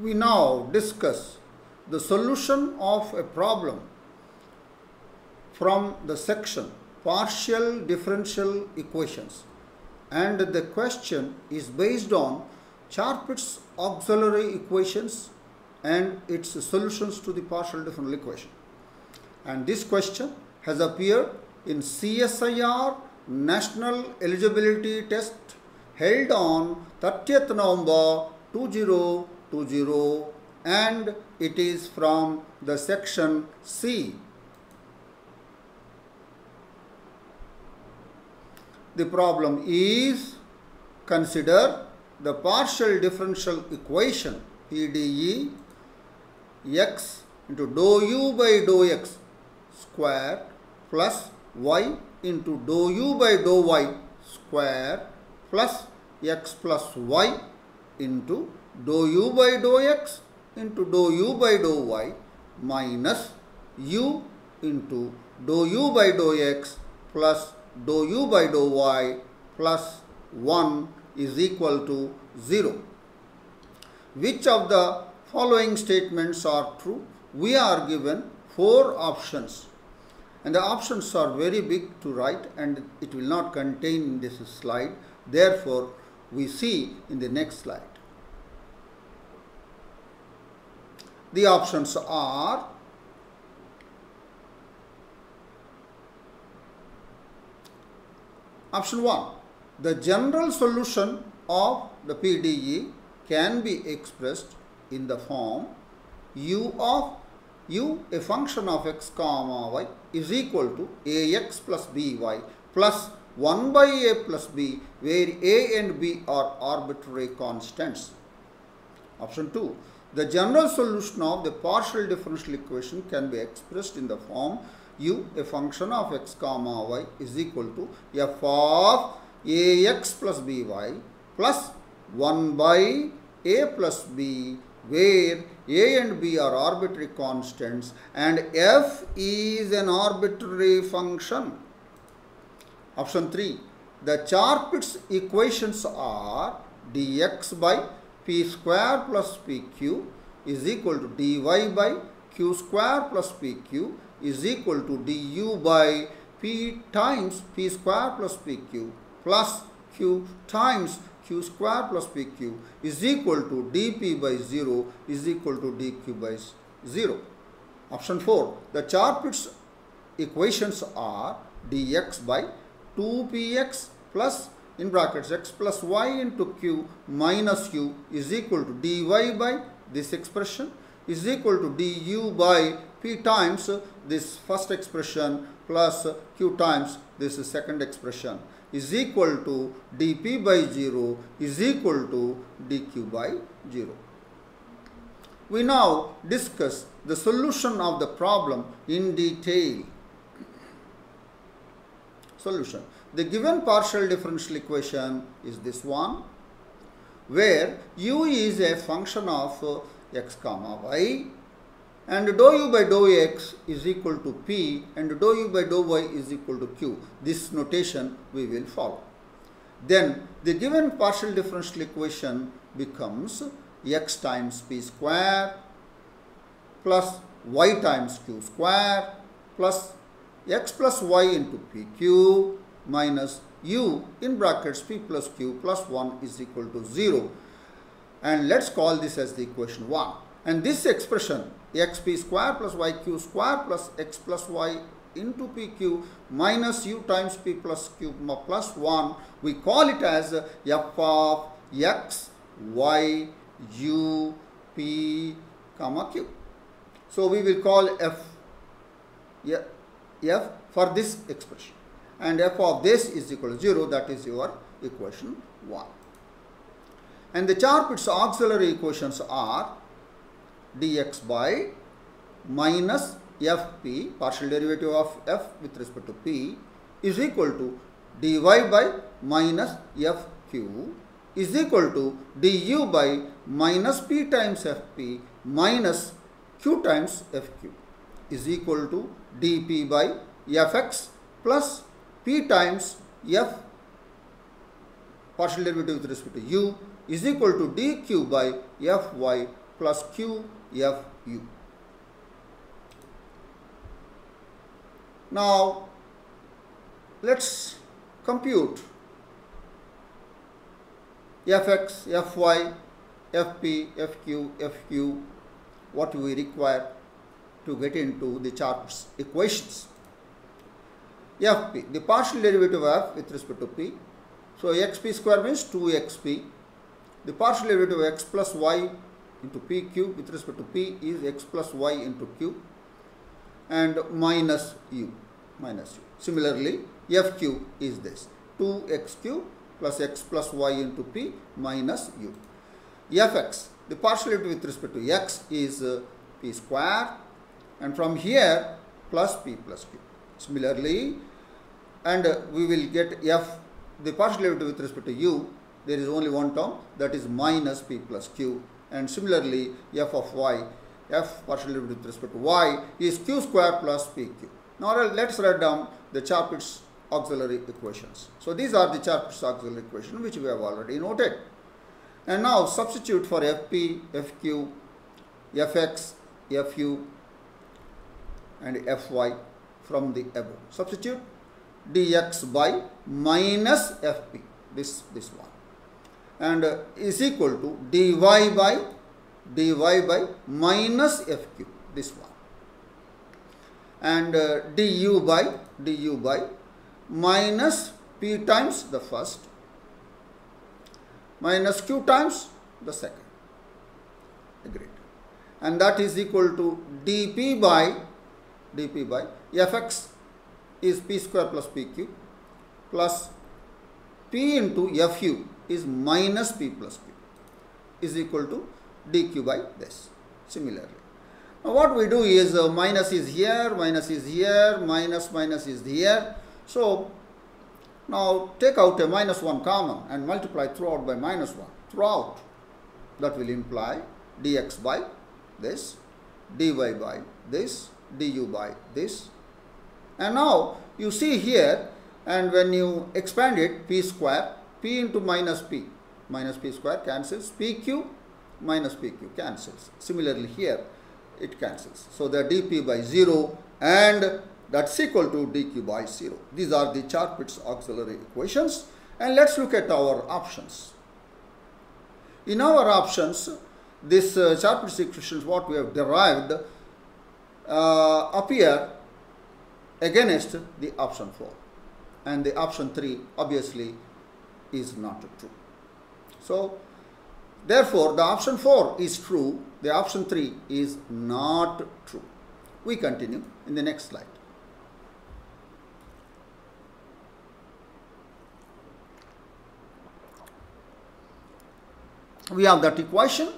we now discuss the solution of a problem from the section partial differential equations, and the question is based on Charpit's auxiliary equations and its solutions to the partial differential equation. And this question has appeared in CSIR National Eligibility Test held on 30th November 2020, and it is from the section C. The problem is, consider the partial differential equation PDE x into dou u by dou x square plus y into dou u by dou y square plus x plus y into dou u by dou x into dou u by dou y minus u into dou u by dou x plus dou u by dou y plus 1 is equal to 0. Which of the following statements are true? We are given 4 options, and the options are very big to write and it will not contain in this slide. Therefore, we see in the next slide. The options are option 1. The general solution of the PDE can be expressed in the form u of u, a function of x comma y, is equal to ax plus by plus 1 by a plus b, where a and b are arbitrary constants. Option 2. The general solution of the partial differential equation can be expressed in the form u, a function of x comma y, is equal to f of ax plus by plus 1 by a plus b, where a and b are arbitrary constants and f is an arbitrary function. Option 3. The Charpit's equations are dx by p square plus pq is equal to dy by q square plus pq is equal to du by p times p square plus pq plus q times q square plus pq is equal to dp by 0 is equal to dq by 0. Option 4. The Charpit's equations are dx by 2px plus in brackets x plus y into q minus u is equal to dy by this expression is equal to du by p times this first expression plus q times this second expression is equal to dp by 0 is equal to dq by 0. We now discuss the solution of the problem in detail. Solution. The given partial differential equation is this one, where u is a function of x comma y and dou u by dou x is equal to p and dou u by dou y is equal to q. This notation we will follow. Then the given partial differential equation becomes x times p square plus y times q square plus x plus y into pq minus u in brackets p plus q plus 1 is equal to 0, and let's call this as the equation 1. And this expression xp square plus yq square plus x plus y into pq minus u times p plus q plus 1, we call it as f of x y u p comma q. So we will call f for this expression, and f of this is equal to 0. That is your equation 1. And the Charpit's auxiliary equations are dx by minus fp, partial derivative of f with respect to p, is equal to dy by minus fq is equal to du by minus p times fp minus q times fq is equal to dp by fx plus p times f partial derivative with respect to u is equal to dq by fy plus QFU. Now let's compute Fx, Fy, Fp, Fq, Fq, what we require to get into the Charpit's equations. Fp, the partial derivative of f with respect to p. So xp square means 2xp. The partial derivative of x plus y into p cube with respect to p is x plus y into q, and minus u, Similarly, fq is this 2xq plus x plus y into p minus u. Fx, the partial derivative with respect to x is p square, and from here plus p plus q. Similarly, and we will get f, the partial derivative with respect to u, there is only one term, that is minus p plus q, and similarly f of y, f partial derivative with respect to y is q square plus pq. Now let's write down the Charpit's auxiliary equations. So these are the Charpit's auxiliary equations which we have already noted. And now substitute for fp, fq, fx, fu and fy from the above. Substitute dx by minus fp, this one, and is equal to dy by minus fq, this one, and du by minus p times the first minus q times the second. Agreed. And that is equal to dp by fx is p square plus pq plus p into fu is minus p plus q is equal to dq by this. Similarly, now what we do is minus is here, minus is here. So now take out a -1 common and multiply throughout by -1 throughout. That will imply dx by this, dy by this, du by this. And now you see here, and when you expand it, p square, p into minus p square cancels, pq minus pq cancels. Similarly here it cancels. So the dp by 0 and that's equal to dq by 0. These are the Charpit's auxiliary equations. And let's look at our options. In our options, this Charpit's equations what we have derived appear against the option 4, and the option 3 obviously is not true. So therefore the option 4 is true, the option 3 is not true. We continue in the next slide. We have that equation,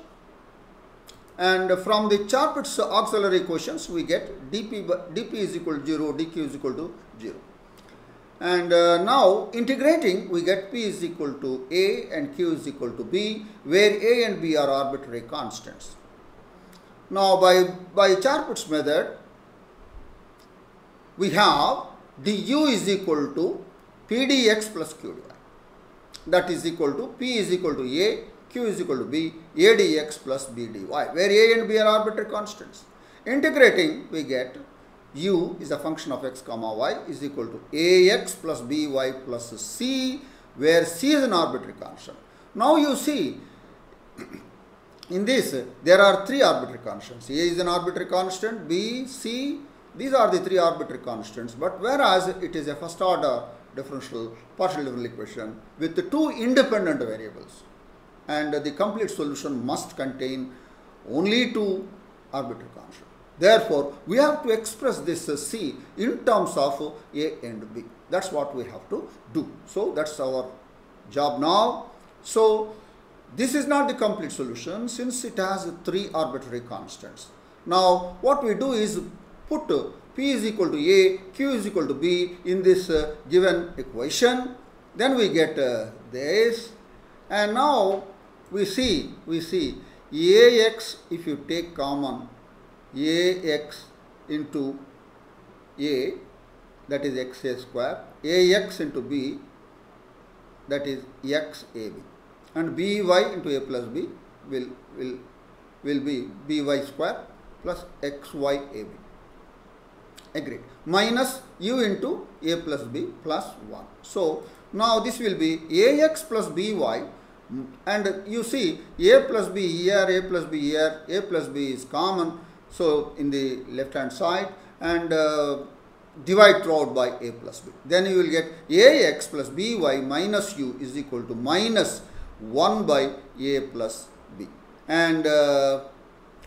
and from the Charpit's auxiliary equations we get dp is equal to 0, dq is equal to 0. And now integrating, we get p is equal to a and q is equal to b, where a and b are arbitrary constants. Now by Charpit's method, we have du is equal to pdx plus qdy. That is equal to p is equal to a, q is equal to b, a dx plus b dy, where a and b are arbitrary constants. Integrating, we get u is a function of x comma y is equal to ax plus by plus c, where c is an arbitrary constant. Now you see in this there are 3 arbitrary constants. A is an arbitrary constant, b, c, these are the 3 arbitrary constants, but whereas it is a first order partial differential equation with the 2 independent variables, and the complete solution must contain only 2 arbitrary constants. Therefore, we have to express this C in terms of A and B. That's what we have to do. So that's our job now. So this is not the complete solution since it has 3 arbitrary constants. Now what we do is put P is equal to A, Q is equal to B in this given equation. Then we get this. And now we see AX, if you take common ax into a, that is xa square, ax into b, that is xab, and by into a plus b will will be by square plus xyab. Agreed. Minus u into a plus b plus 1. So, now this will be ax plus by, and you see a plus b here, a plus b here, a plus b is common. So, in the left hand side, and divide throughout by a plus b. Then you will get ax plus by minus u is equal to minus 1 by a plus b. And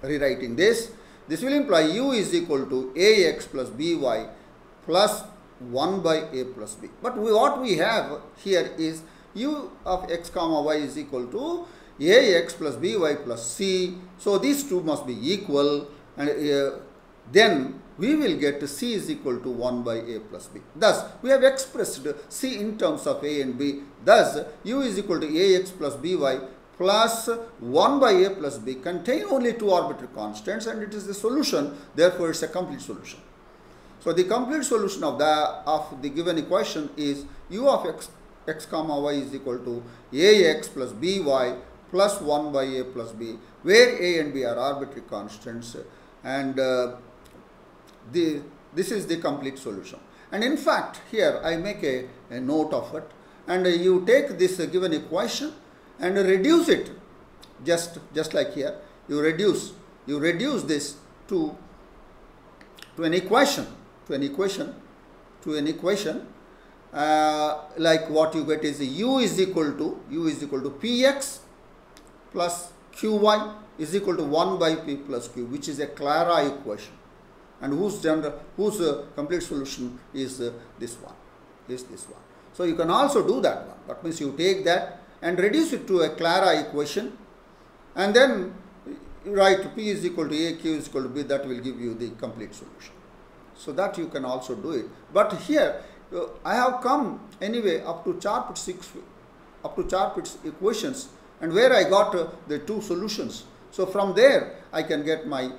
rewriting this, this will imply u is equal to ax plus by plus 1 by a plus b. But what we have here is u of x comma y is equal to ax plus by plus c. So, these two must be equal, and then we will get c is equal to 1 by a plus b. Thus, we have expressed c in terms of a and b. Thus, u is equal to ax plus by plus 1 by a plus b contain only two arbitrary constants, and it is the solution, therefore it is a complete solution. So, the complete solution of the given equation is u of x comma y is equal to ax plus by plus 1 by a plus b, where a and b are arbitrary constants, and this is the complete solution. And in fact, here I make a note of it, and you take this given equation and reduce it, just like here, you reduce this to an equation, like what you get is u is equal to px plus qy is equal to 1 by p plus q, which is a Clairaut equation, and whose complete solution is this one. So you can also do that one. That means you take that and reduce it to a Clairaut equation, and then write p is equal to a, q is equal to b. That will give you the complete solution. So that you can also do it. But here I have come anyway up to Charpit's equations, and where I got the two solutions. So from there I can get my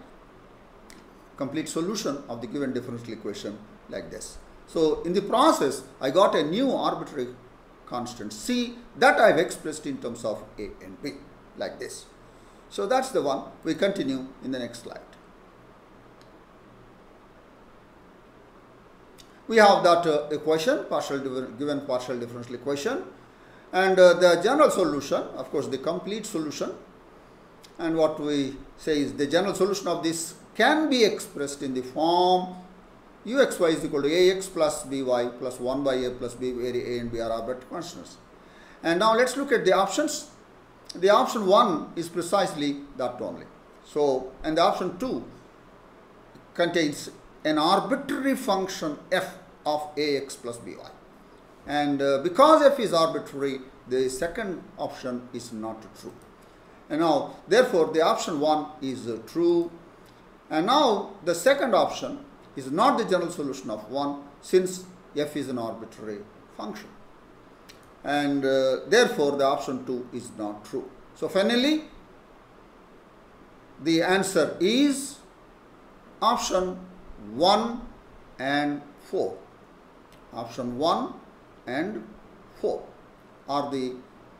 complete solution of the given differential equation like this. So in the process I got a new arbitrary constant c that I have expressed in terms of a and b like this. So that's the one. We continue in the next slide. We have that equation, given partial differential equation, and the general solution, of course the complete solution, and what we say is the general solution of this can be expressed in the form uxy is equal to ax plus by plus 1 by a plus b, where a and b are arbitrary constants. And now let's look at the options. The option 1 is precisely that only. So, and the option 2 contains an arbitrary function f of ax plus by. And because f is arbitrary, the second option is not true. And now, therefore, the option 1 is true. And now, the second option is not the general solution of 1, since f is an arbitrary function. And therefore, the option 2 is not true. So, finally, the answer is option 1 and 4. Option 1 and 4 are the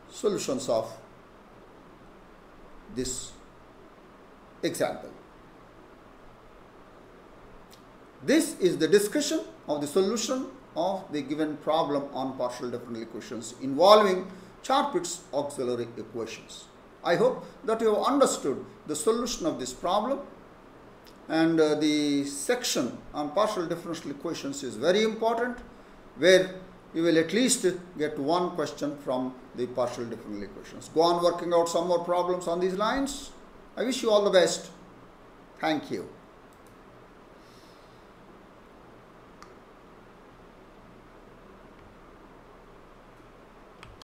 solutions of this example. This is the discussion of the solution of the given problem on partial differential equations involving Charpit's auxiliary equations. I hope that you have understood the solution of this problem, and the section on partial differential equations is very important, where you will at least get one question from the partial differential equations. Go on working out some more problems on these lines. I wish you all the best. Thank you.